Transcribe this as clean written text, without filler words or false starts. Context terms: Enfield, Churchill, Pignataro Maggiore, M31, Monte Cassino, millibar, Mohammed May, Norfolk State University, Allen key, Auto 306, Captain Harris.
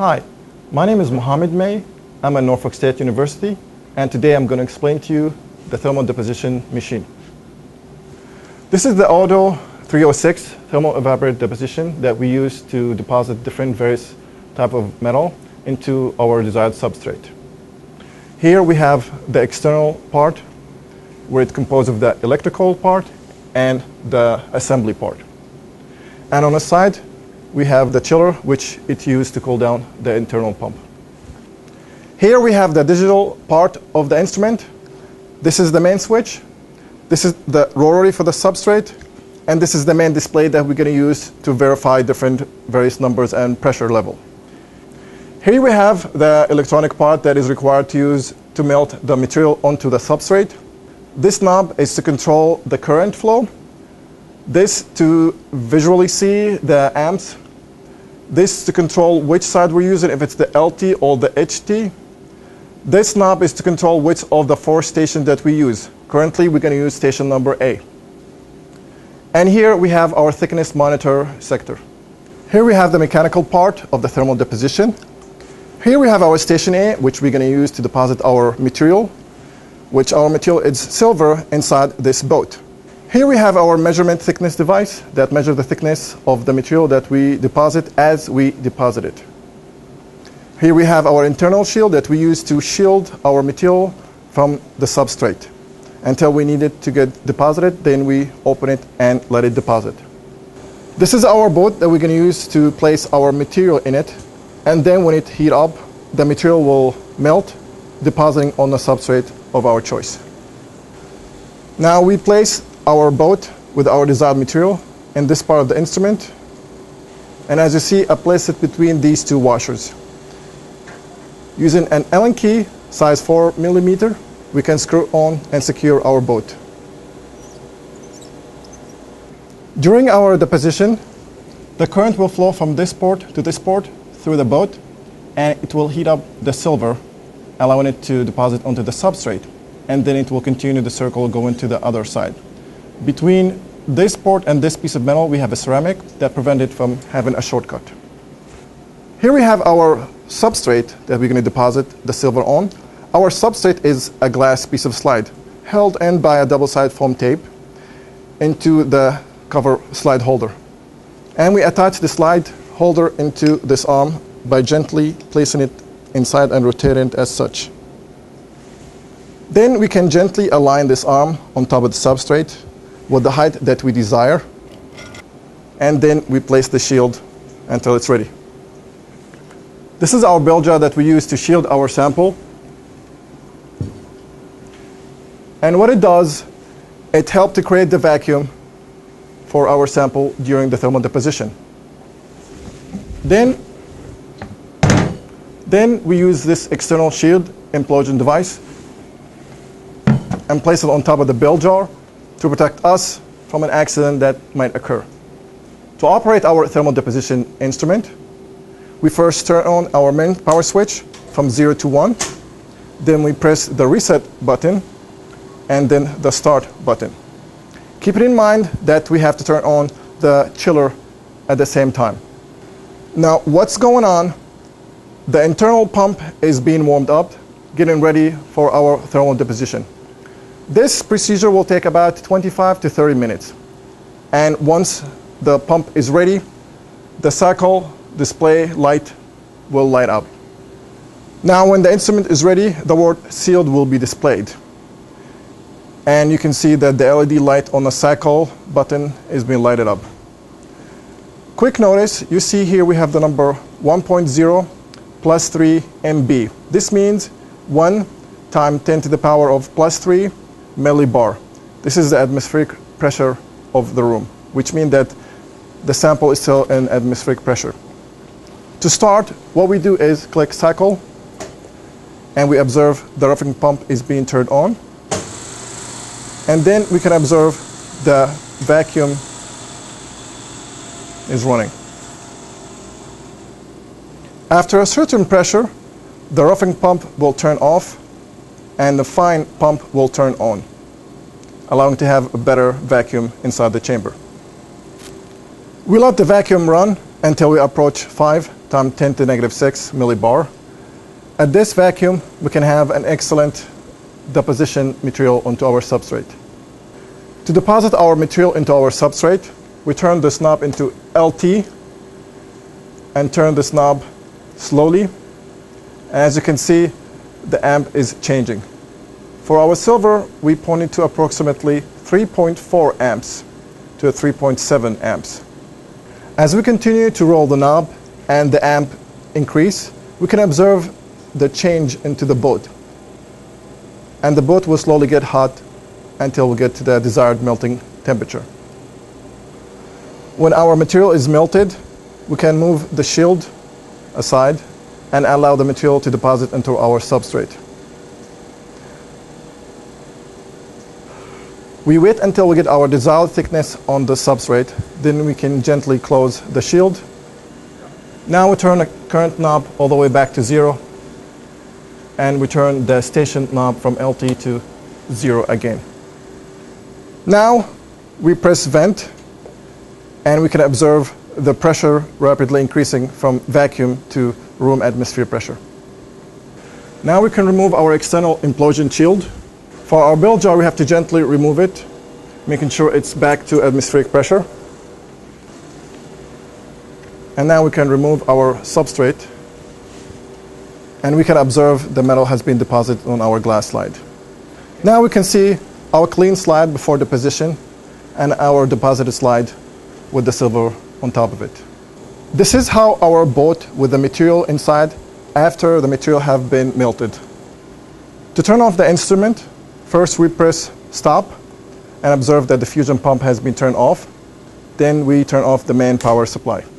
Hi, my name is Mohammed May. I'm at Norfolk State University, and today I'm going to explain to you the thermal deposition machine. This is the Auto 306 thermal evaporative deposition that we use to deposit different various type of metal into our desired substrate. Here we have the external part, where it's composed of the electrical part and the assembly part. And on the side, we have the chiller, which it used to cool down the internal pump. Here we have the digital part of the instrument. This is the main switch. This is the rotary for the substrate. And this is the main display that we're going to use to verify different various numbers and pressure level. Here we have the electronic part that is required to use to melt the material onto the substrate. This knob is to control the current flow. This to visually see the amps. This to control which side we're using, if it's the LT or the HT. This knob is to control which of the four stations that we use. Currently, we're going to use station number A. And here we have our thickness monitor sector. Here we have the mechanical part of the thermal deposition. Here we have our station A, which we're going to use to deposit our material, which our material is silver inside this boat. Here we have our measurement thickness device that measures the thickness of the material that we deposit as we deposit it. Here we have our internal shield that we use to shield our material from the substrate until we need it to get deposited, then we open it and let it deposit. This is our boat that we're going to use to place our material in it, and then when it heats up, the material will melt, depositing on the substrate of our choice. Now we place our boat with our desired material in this part of the instrument, and as you see, I place it between these two washers. Using an Allen key size 4 millimeter, we can screw on and secure our boat. During our deposition, the current will flow from this port to this port through the boat, and it will heat up the silver, allowing it to deposit onto the substrate, and then it will continue the circle going to the other side. Between this port and this piece of metal, we have a ceramic that prevents it from having a shortcut. Here we have our substrate that we're going to deposit the silver on. Our substrate is a glass piece of slide held in by a double-sided foam tape into the cover slide holder. And we attach the slide holder into this arm by gently placing it inside and rotating it as such. Then we can gently align this arm on top of the substrate with the height that we desire, and then we place the shield until it's ready. This is our bell jar that we use to shield our sample, and what it does, it helps to create the vacuum for our sample during the thermal deposition. Then we use this external shield implosion device and place it on top of the bell jar to protect us from an accident that might occur. To operate our thermal deposition instrument, we first turn on our main power switch from 0 to 1. Then we press the reset button and then the start button. Keep it in mind that we have to turn on the chiller at the same time. Now, what's going on? The internal pump is being warmed up, getting ready for our thermal deposition. This procedure will take about 25 to 30 minutes. And once the pump is ready, the cycle display light will light up. Now, when the instrument is ready, the word sealed will be displayed. And you can see that the LED light on the cycle button is being lighted up. Quick notice, you see here we have the number 1.0. plus 3 MB. This means 1 times 10 to the power of plus 3 millibar. This is the atmospheric pressure of the room, which means that the sample is still in atmospheric pressure. To start, what we do is click cycle, and we observe the roughing pump is being turned on. And then we can observe the vacuum is running. After a certain pressure, the roughing pump will turn off and the fine pump will turn on, allowing to have a better vacuum inside the chamber. We let the vacuum run until we approach 5 times 10 to the negative 6 millibar. At this vacuum, we can have an excellent deposition material onto our substrate. To deposit our material into our substrate, we turn this knob into LT and turn this knob slowly. As you can see, the amp is changing. For our silver, we pointed to approximately 3.4 amps to 3.7 amps. As we continue to roll the knob and the amp increase, we can observe the change into the boat. And the boat will slowly get hot until we get to the desired melting temperature. When our material is melted, we can move the shield aside and allow the material to deposit into our substrate. We wait until we get our desired thickness on the substrate, then we can gently close the shield. Now we turn the current knob all the way back to zero, and we turn the station knob from LT to zero again. Now we press vent, and we can observe the pressure rapidly increasing from vacuum to room atmosphere pressure. Now we can remove our external implosion shield. For our bell jar, we have to gently remove it, making sure it's back to atmospheric pressure. And now we can remove our substrate, and we can observe the metal has been deposited on our glass slide. Now we can see our clean slide before deposition and our deposited slide with the silver on top of it. This is how our boat with the material inside after the material have been melted. To turn off the instrument, first we press stop and observe that the diffusion pump has been turned off. Then we turn off the main power supply.